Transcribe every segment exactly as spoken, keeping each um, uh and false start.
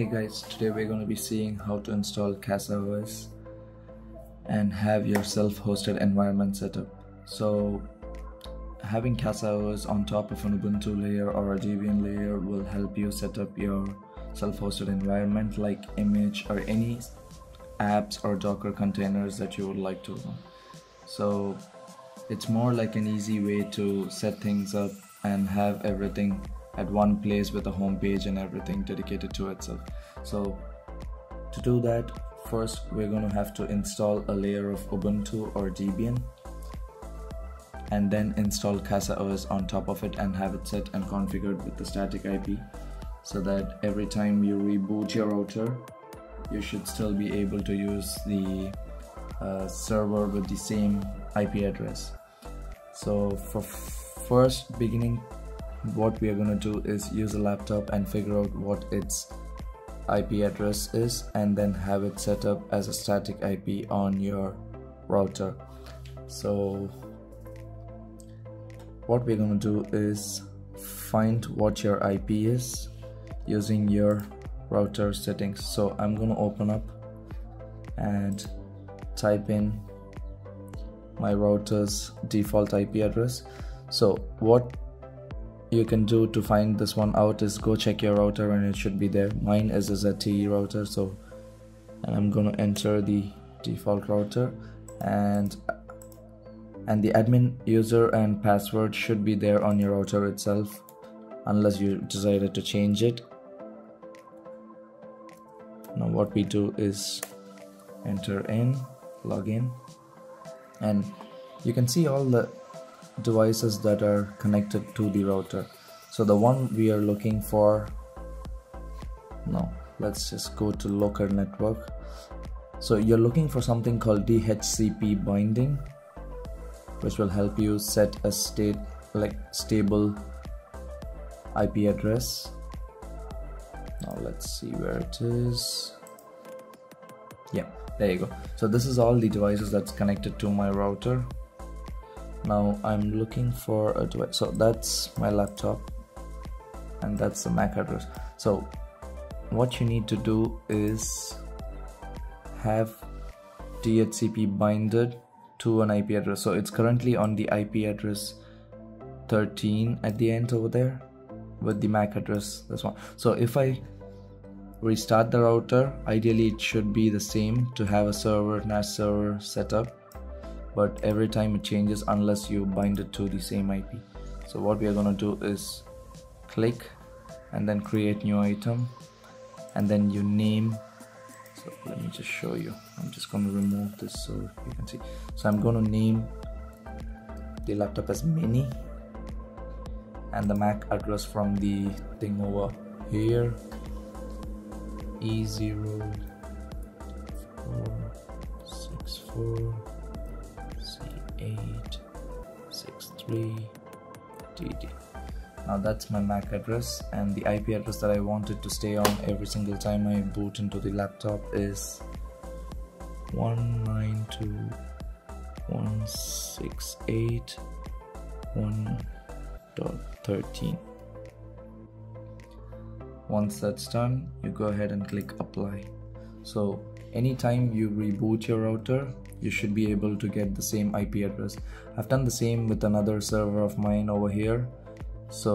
Hey guys, today we're going to be seeing how to install CasaOS and have your self-hosted environment setup. So having CasaOS on top of an Ubuntu layer or a Debian layer will help you set up your self-hosted environment like Immich or any apps or Docker containers that you would like to run. So it's more like an easy way to set things up and have everything at one place with a home page and everything dedicated to itself. So to do that, first we're going to have to install a layer of Ubuntu or Debian and then install CasaOS on top of it and have it set and configured with the static I P so that every time you reboot your router you should still be able to use the uh, server with the same I P address. So for first beginning, what we are going to do is use a laptop and figure out what its I P address is and then have it set up as a static I P on your router. So what we're going to do is find what your I P is using your router settings. So I'm going to open up and type in my router's default I P address. So what you can do to find this one out is go check your router and it should be there. Mine is a Z T E router, so and I'm going to enter the default router and and the admin user and password should be there on your router itself unless you decided to change it. Now what we do is enter in, log in, and you can see all the devices that are connected to the router. So the one we are looking for, no, let's just go to local network. So you're looking for something called D H C P binding, which will help you set a state like stable I P address. Now let's see where it is. Yeah, there you go. So this is all the devices that's connected to my router. Now I'm looking for a device, so that's my laptop and that's the M A C address. So what you need to do is have D H C P binded to an I P address. So it's currently on the I P address thirteen at the end over there with the M A C address, this one. So if I restart the router, ideally it should be the same to have a server, N A S server set up. But every time it changes unless you bind it to the same I P. So what we are going to do is click and then create new item and then you name. So let me just show you. I'm just going to remove this so you can see. So I'm going to name the laptop as Mini and the M A C address from the thing over here E zero four six four eight six three D D. Now that's my M A C address, and the I P address that I wanted to stay on every single time I boot into the laptop is one nine two dot one six eight dot one dot thirteen. Once that's done, you go ahead and click apply. So anytime you reboot your router, you should be able to get the same I P address. I've done the same with another server of mine over here. So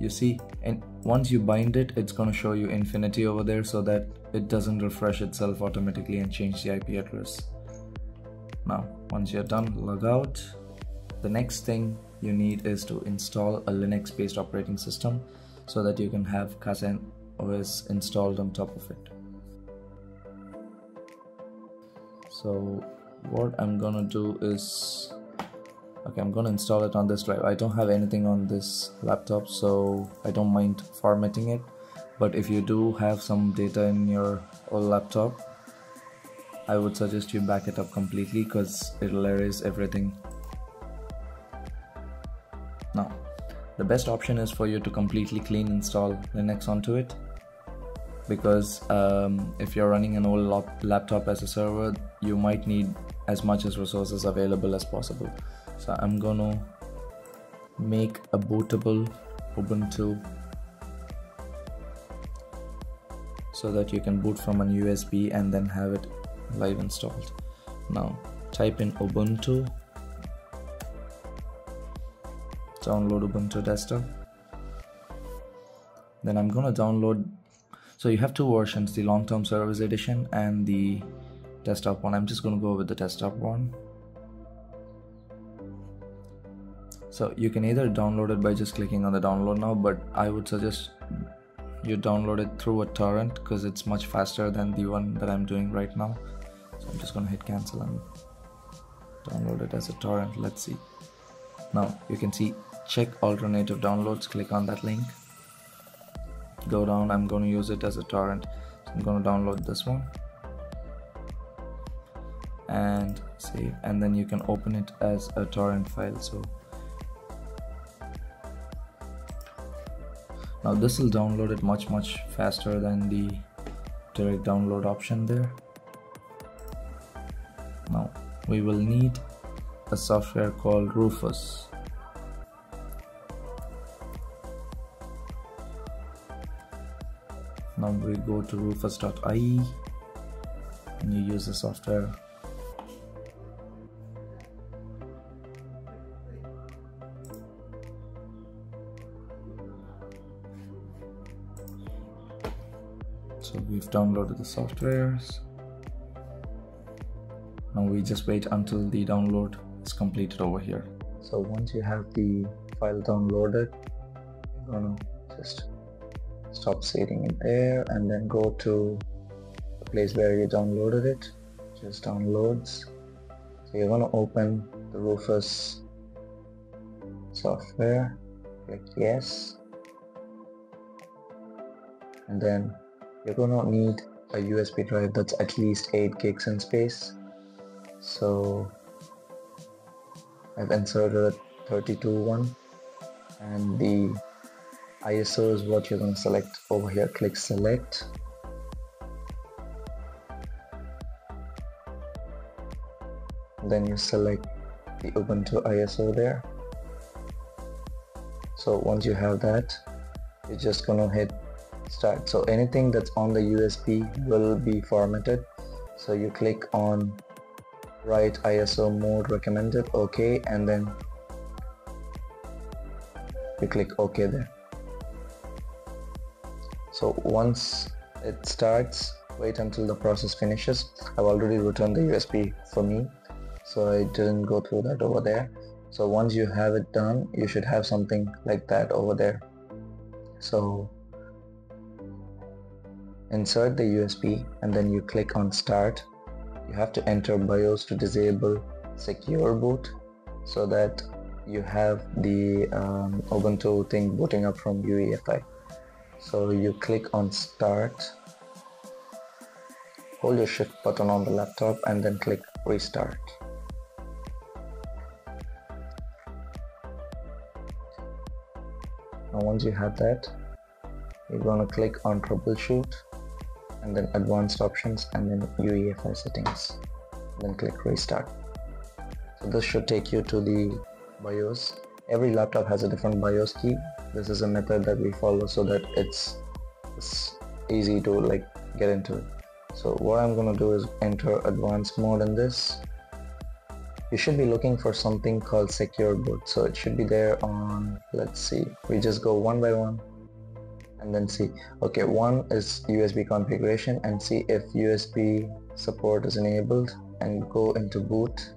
you see, and once you bind it, it's going to show you infinity over there so that it doesn't refresh itself automatically and change the I P address. Now once you're done, log out. The next thing you need is to install a Linux based operating system so that you can have CasaOS installed on top of it. So what I'm gonna do is, okay, I'm gonna install it on this drive. I don't have anything on this laptop, so I don't mind formatting it. But if you do have some data in your old laptop, I would suggest you back it up completely because it'll erase everything. Now, the best option is for you to completely clean install Linux onto it. Because um, if you're running an old laptop as a server, you might need as much as resources available as possible. So I'm gonna make a bootable Ubuntu so that you can boot from an U S B and then have it live installed. Now type in Ubuntu, download Ubuntu desktop. Then I'm gonna download, so you have two versions, the long-term service edition and the desktop one. I'm just gonna go with the desktop one. So you can either download it by just clicking on the download now, but I would suggest you download it through a torrent because it's much faster than the one that I'm doing right now. So I'm just gonna hit cancel and download it as a torrent. Let's see. Now you can see check alternative downloads, click on that link, go down. I'm gonna use it as a torrent, so I'm gonna download this one and save, and then you can open it as a torrent file. So now this will download it much much faster than the direct download option there. Now we will need a software called Rufus. Now we go to rufus dot I E and you use the software. So we've downloaded the softwares. Now we just wait until the download is completed over here. So once you have the file downloaded, you're gonna just stop saving it there and then go to the place where you downloaded it, just downloads. So you're gonna open the Rufus software, click yes, and then you're gonna need a U S B drive that's at least eight gigs in space. So I've inserted a thirty-two one, and the I S O is what you're going to select over here. Click select. Then you select the Ubuntu I S O there. So once you have that, you're just going to hit start. So anything that's on the U S B will be formatted. So you click on write I S O mode recommended, OK, and then you click OK there. So once it starts, wait until the process finishes. I've already returned the U S B for me, so I didn't go through that over there. So once you have it done, you should have something like that over there. So insert the U S B and then you click on start. You have to enter BIOS to disable secure boot so that you have the um, Ubuntu thing booting up from U E F I. So you click on start, hold your shift button on the laptop and then click restart. Now once you have that, you're gonna click on troubleshoot and then advanced options and then U E F I settings and then click restart. So this should take you to the BIOS. Every laptop has a different BIOS key. This is a method that we follow so that it's, it's easy to like get into it. So what I'm gonna do is enter advanced mode in this. You should be looking for something called secure boot. So it should be there on, let's see, we just go one by one and then see. Okay, one is U S B configuration and see if U S B support is enabled and go into boot.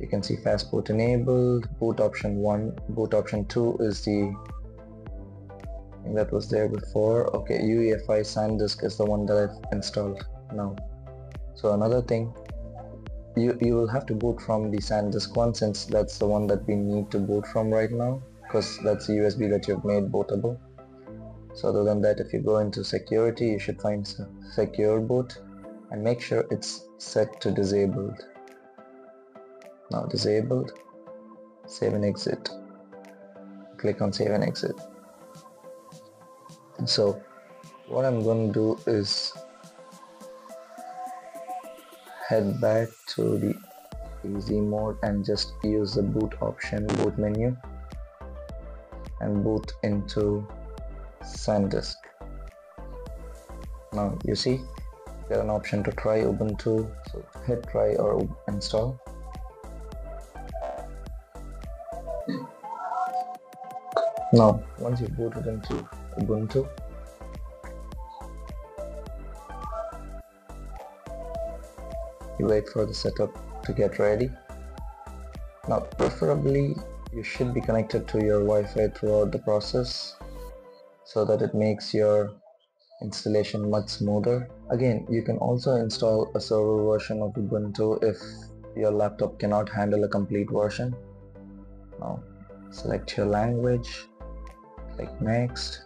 You can see fast boot enabled, boot option one, boot option two is the thing that was there before. Okay, U E F I SanDisk is the one that I've installed now. So another thing, you, you will have to boot from the SanDisk one since that's the one that we need to boot from right now because that's the U S B that you've made bootable. So other than that, if you go into security, you should find secure boot and make sure it's set to disabled. Now disabled, save and exit. Click on save and exit. And so what I'm going to do is head back to the easy mode and just use the boot option, boot menu, and boot into SanDisk. Now you see there's an option to try Ubuntu, so hit try or install. Now once you boot it into Ubuntu, you wait for the setup to get ready. Now preferably you should be connected to your Wi-Fi throughout the process so that it makes your installation much smoother. Again, you can also install a server version of Ubuntu if your laptop cannot handle a complete version. Now select your language, click next,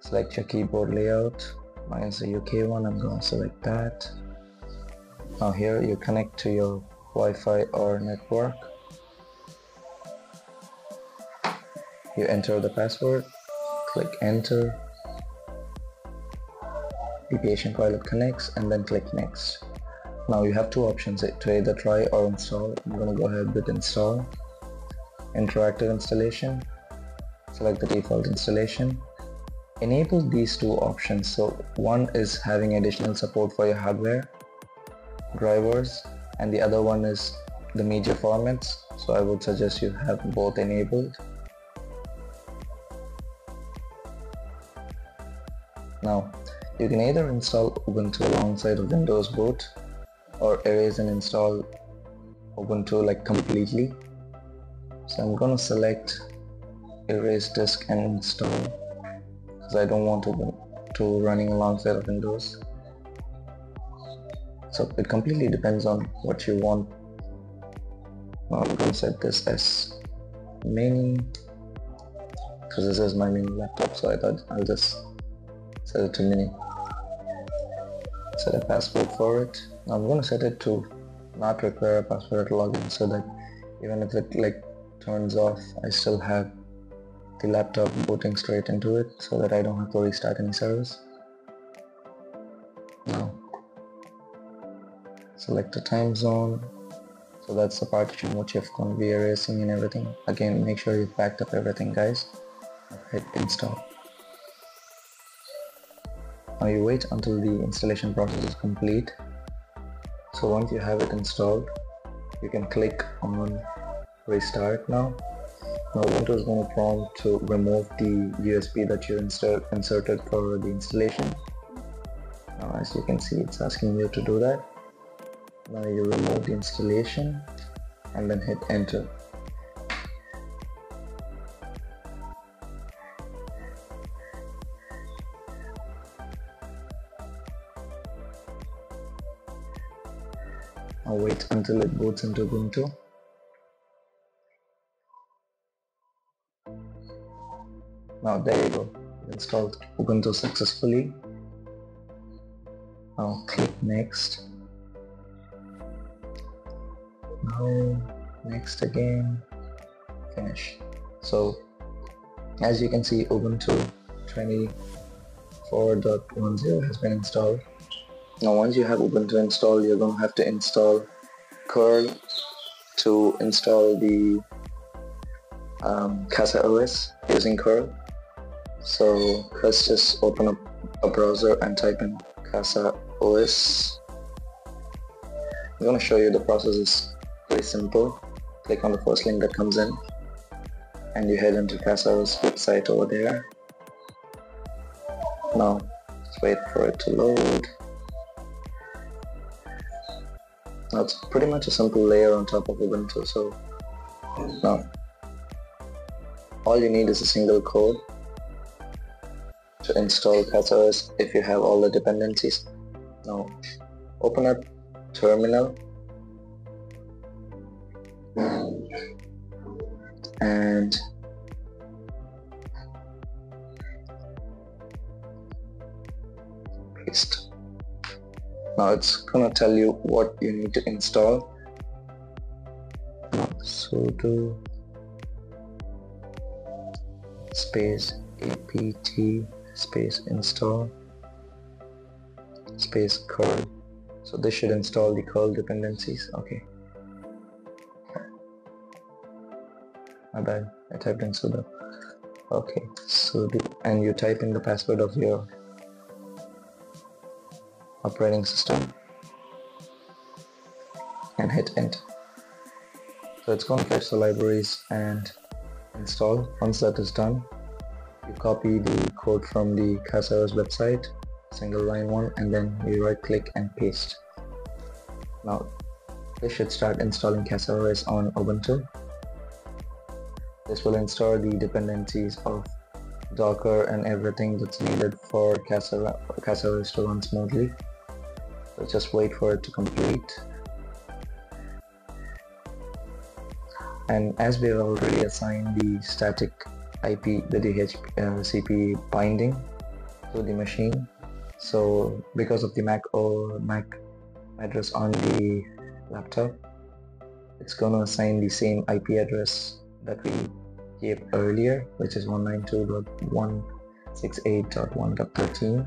select your keyboard layout. Mine's a U K one, I'm gonna select that. Now here you connect to your Wi-Fi or network. You enter the password, click enter. Be patient while it connects and then click next. Now you have two options to either try or install. I'm gonna go ahead with install. Interactive installation. Select the default installation. Enable these two options. So one is having additional support for your hardware, drivers, and the other one is the major formats, so I would suggest you have both enabled. Now you can either install Ubuntu alongside of Windows boot or erase and install Ubuntu like completely. So I'm gonna select erase disk and install because I don't want Ubuntu running alongside of Windows. So it completely depends on what you want. Now I'm going to set this as main because this is my main laptop, so I thought I'll just set it to mini. Set a password for it. Now I'm going to set it to not require a password at login so that even if it like turns off, I still have the laptop booting straight into it so that I don't have to restart any service. Select the time zone, so that's the partition which you're going to be erasing and everything. Again, make sure you've backed up everything, guys. Hit install. Now you wait until the installation process is complete. So once you have it installed, you can click on restart now. Now Ubuntu is going to prompt to remove the U S B that you insert, inserted for the installation. Now as you can see, it's asking you to do that. Now you remove the installation and then hit enter. Now wait until it boots into Ubuntu. Now there you go, installed Ubuntu successfully. Now click next. Now, next again, finish. So as you can see, Ubuntu twenty-four point ten has been installed. Now once you have Ubuntu installed, you're going to have to install curl to install the um, CasaOS using curl. So let's just open up a browser and type in CasaOS. I'm going to show you the process is very simple. Click on the first link that comes in and you head into CasaOS website over there. Now just wait for it to load. Now it's pretty much a simple layer on top of Ubuntu, so now all you need is a single code to install CasaOS if you have all the dependencies. Now open up terminal and paste. Now it's gonna tell you what you need to install. Sudo space apt space install space curl. So this should install the curl dependencies. Okay. My bad, I typed in sudo. Okay, sudo, and you type in the password of your operating system and hit enter. So it's going to fetch the libraries and install. Once that is done, you copy the code from the CasaOS website, single line one, and then you right click and paste. Now this should start installing CasaOS on Ubuntu. This will install the dependencies of Docker and everything that's needed for CasaOS to run smoothly. So just wait for it to complete. And as we have already assigned the static I P, the D H C P uh, binding to the machine, so because of the MAC or MAC address on the laptop, it's going to assign the same I P address that we gave earlier, which is one ninety-two dot one sixty-eight dot one dot thirteen,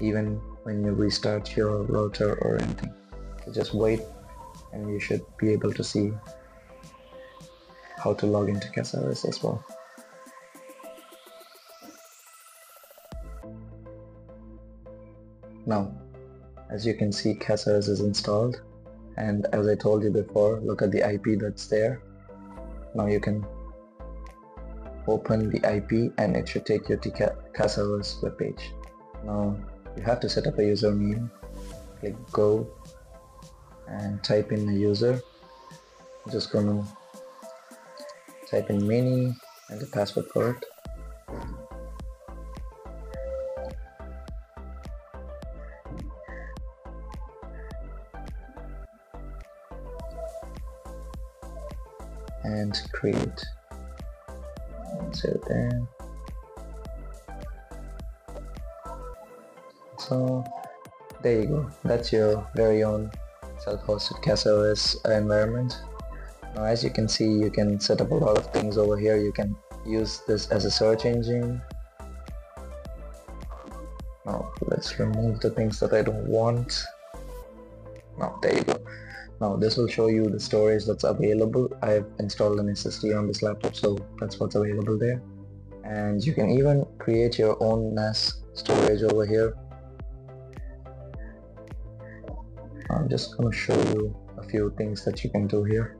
even when you restart your router or anything. So just wait and you should be able to see how to log into CasaOS as well. Now, as you can see, CasaOS is installed, and as I told you before, look at the I P that's there. Now you can open the I P and it should take you to CasaOS webpage. Now you have to set up a username, click go and type in the user. I'm just gonna type in mini and the password for it. And create. Save it there. So there you go. That's your very own self-hosted CasaOS environment. Now, as you can see, you can set up a lot of things over here. You can use this as a search engine. Now let's remove the things that I don't want. Now there you go. Now this will show you the storage that's available. I've installed an S S D on this laptop, so that's what's available there. And you can even create your own N A S storage over here. I'm just going to show you a few things that you can do here.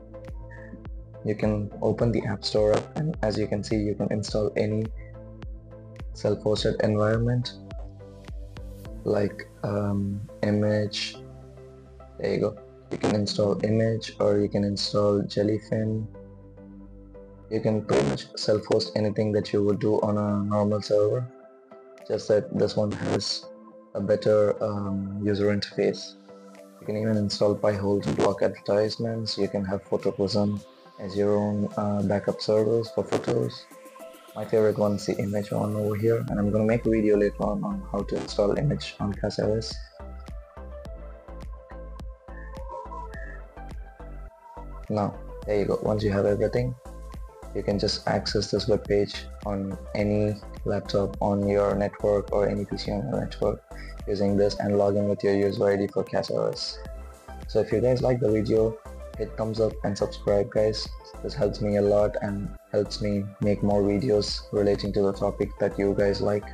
You can open the App Store up, and as you can see, you can install any self-hosted environment like um, Immich. There you go. You can install Immich, or you can install Jellyfin. You can pretty much self-host anything that you would do on a normal server, just that this one has a better um, user interface. You can even install PiHole to block advertisements. You can have Photoprism as your own uh, backup servers for photos. My favorite one is the Immich one over here, and I'm going to make a video later on on how to install Immich on CasaOS. Now, there you go. Once you have everything, you can just access this web page on any laptop on your network or any P C on your network using this and log in with your user I D for CasaOS. So if you guys like the video, hit thumbs up and subscribe, guys. This helps me a lot and helps me make more videos relating to the topic that you guys like,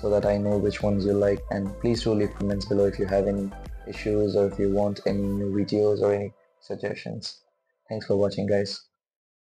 so that I know which ones you like. And please do leave comments below if you have any issues or if you want any new videos or any suggestions. Thanks for watching, guys.